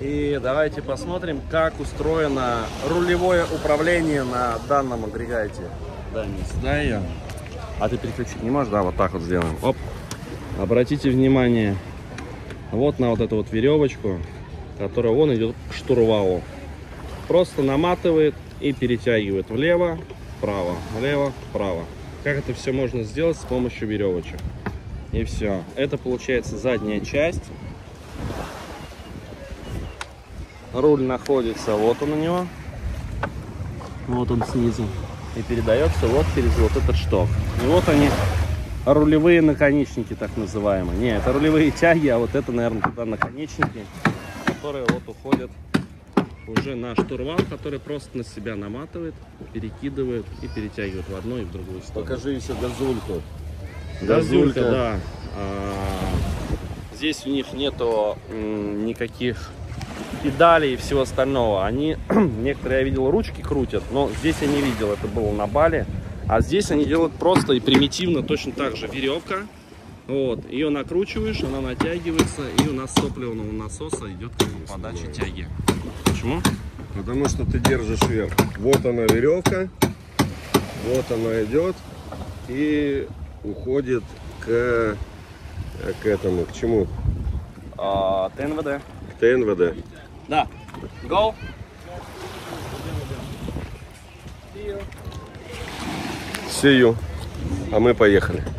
И давайте посмотрим, как устроено рулевое управление на данном агрегате. Да, не знаю. А ты переключить не можешь? Да, вот так вот сделаем. Оп. Обратите внимание вот на вот эту вот веревочку, которая вон идет к штурвалу. Просто наматывает и перетягивает влево, вправо, влево, вправо. Как это все можно сделать с помощью веревочек. И все. Это получается задняя часть. Руль находится, вот он у него. Вот он снизу. И передается вот через вот этот шток. И вот они, рулевые наконечники, так называемые. Не, это рулевые тяги, а вот это, наверное, туда наконечники, которые вот уходят уже на штурвал, который просто на себя наматывает, перекидывает и перетягивает в одну и в другую сторону. Покажи еще газульку. Газулька, да. Здесь у них нету никаких педалей и всего остального. Они, некоторые, я видел, ручки крутят, но здесь я не видел, это было на Бали. А здесь они делают просто и примитивно точно так же. Веревка, вот, ее накручиваешь, она натягивается, и у нас топливного насоса идет подача тяги. Почему? Потому что ты держишь вверх. Вот она веревка, вот она идет и уходит к этому, к чему? ТНВД. К ТНВД. Да. Go. See you. А мы поехали.